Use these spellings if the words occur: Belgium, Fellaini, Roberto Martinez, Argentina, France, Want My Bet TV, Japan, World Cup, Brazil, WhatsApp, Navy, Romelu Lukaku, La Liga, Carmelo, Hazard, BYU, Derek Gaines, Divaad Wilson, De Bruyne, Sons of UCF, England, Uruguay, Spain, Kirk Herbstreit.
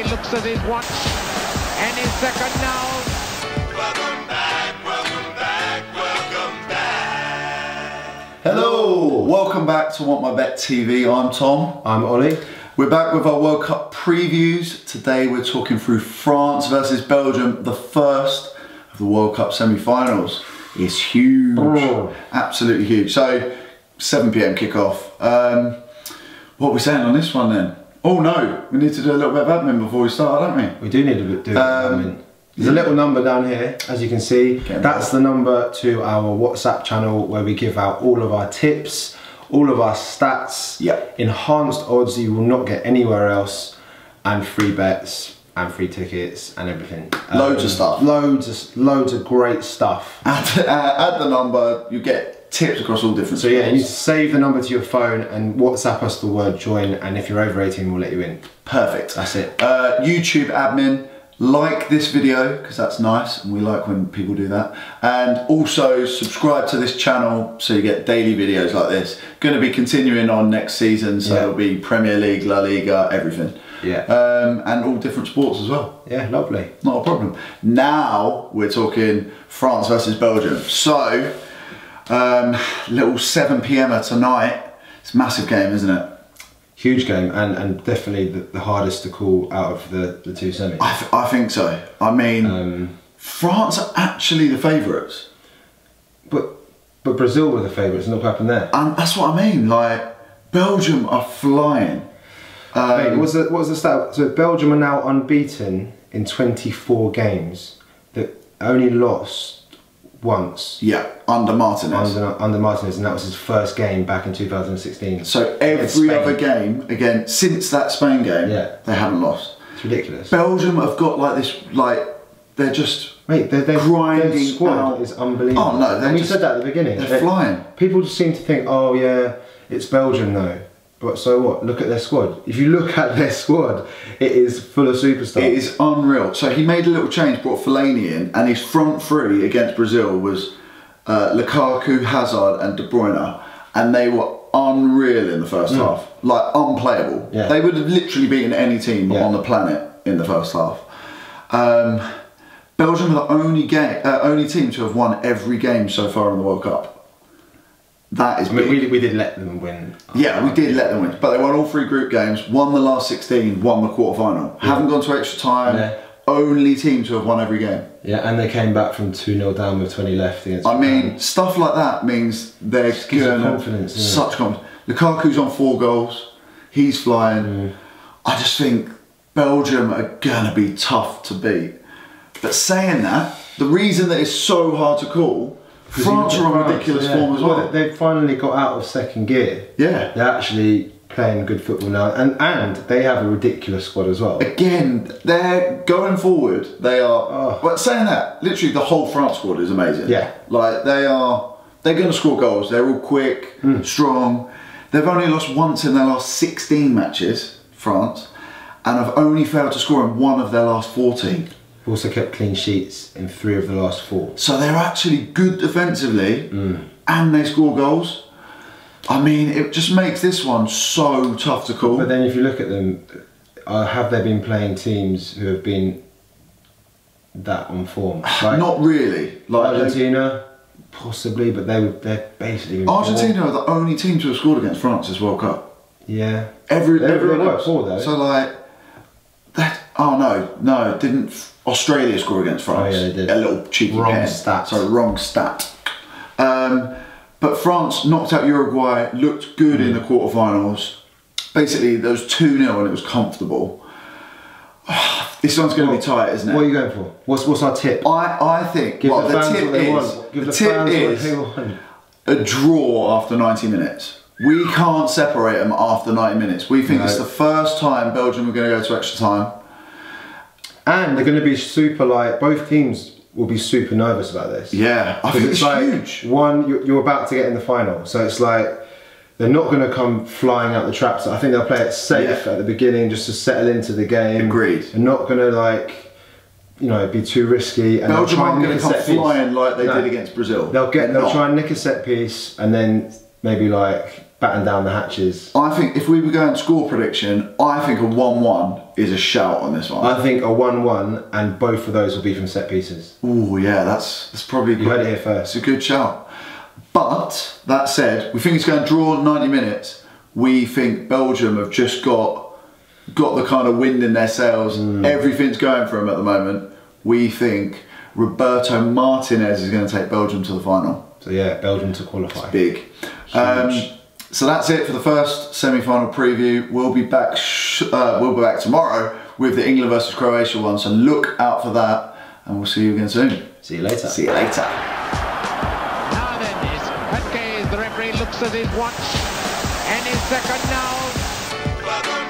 referee looks at his watch, and his second now. Welcome back, welcome back, welcome back. Hello, welcome back to Want My Bet TV. I'm Tom. I'm Ollie. We're back with our World Cup previews. Today we're talking through France versus Belgium, the first of the World Cup semi-finals. It's huge, absolutely huge. So 7 PM kickoff. What are we saying on this one then? Oh no, we need to do a little bit of admin before we start, don't we? We do need a bit of admin. There's a little number down here, as you can see. That's the number to our WhatsApp channel where we give out all of our tips, all of our stats, enhanced odds you will not get anywhere else, and free bets, and free tickets, and everything. Loads of stuff. Loads of great stuff. Add the number, you get tips across all different sports. You save the number to your phone and WhatsApp us the word join, and if you're over 18 we'll let you in. Perfect. That's it. YouTube admin, like this video because that's nice and we like when people do that, and also subscribe to this channel so you get daily videos like this. Going to be continuing on next season, so it'll be Premier League, La Liga, everything. And all different sports as well. Lovely. Not a problem. Now we're talking France versus Belgium. So little 7 PM tonight. It's a massive game, isn't it? Huge game, and definitely the hardest to call out of the two semis. I think so. I mean, France are actually the favourites, but Brazil were the favourites, and look what happened there. And that's what I mean. Like, Belgium are flying. Wait, what's the stat? So Belgium are now unbeaten in 24 games. They only lost once. Under Martinez. Under Martinez, and that was his first game back in 2016. So every other game, again, since that Spain game, they haven't lost. It's ridiculous. Belgium have got like this, like, they're just they're grinding. Their squad is unbelievable. Oh no, and we said that at the beginning. They're flying. People just seem to think, oh yeah, it's Belgium though. But so what? Look at their squad. If you look at their squad, it is full of superstars. It is unreal. So he made a little change, brought Fellaini in, and his front three against Brazil was Lukaku, Hazard and De Bruyne. And they were unreal in the first half. Like, unplayable. They would have literally beaten any team on the planet in the first half. Belgium are the only team to have won every game so far in the World Cup. That is big. I mean, we did let them win. We did let them win. But they won all three group games, won the last 16, won the quarterfinal. Haven't gone to extra time. Only team to have won every game. And they came back from 2-0 down with 20 left against Japan. Stuff like that means they're given confidence. Such confidence. Lukaku's on 4 goals. He's flying. I just think Belgium are going to be tough to beat. But saying that, the reason that it's so hard to call, France are on ridiculous form as well. They've finally got out of second gear. They're actually playing good football now, and they have a ridiculous squad as well. Again, they're going forward. They are. But saying that, literally the whole France squad is amazing. Like, they are. They're going to score goals. They're all quick, strong. They've only lost once in their last 16 matches, France, and have only failed to score in one of their last 14. Also kept clean sheets in 3 of the last 4. So they're actually good defensively, and they score goals. I mean, it just makes this one so tough to call. But then if you look at them, have they been playing teams who have been that on form? Like, not really. Like Argentina, possibly, but they're basically... Argentina are the only team to have scored against France this World Cup. Everyone else. So like, that... Oh no, no, didn't... Australia scored against France. They did. A little cheeky stat. Sorry, wrong stat. But France knocked out Uruguay, looked good in the quarterfinals. Basically, there was 2-0 and it was comfortable. This one's going to be tight, isn't it? What are you going for? What's our tip? I think the tip is a draw after 90 minutes. We can't separate them after 90 minutes. We think it's the first time Belgium are going to go to extra time. And they're going to be super, like, both teams will be super nervous about this. I think it's like, huge. One, you're about to get in the final, so it's like they're not going to come flying out the traps. I think they'll play it safe at the beginning just to settle into the game. Agreed. They're not going to, like, you know, be too risky. And Belgium aren't going to come flying like they did against Brazil. They'll try and nick a set piece and then maybe, like, batten down the hatches. I think if we were going score prediction, I think a 1-1 is a shout on this one. I think a 1-1 and both of those will be from set pieces. Ooh, yeah, that's probably good. You heard it here first. It's a good shout. But that said, we think it's going to draw 90 minutes. We think Belgium have just got the kind of wind in their sails. Everything's going for them at the moment. We think Roberto Martinez is going to take Belgium to the final. So yeah, Belgium to qualify. It's big. So that's it for the first semi-final preview. We'll be back. We'll be back tomorrow with the England versus Croatia one. So look out for that, and we'll see you again soon. See you later. See you later. Now then, is Petke, the referee looks at his watch. Any second now.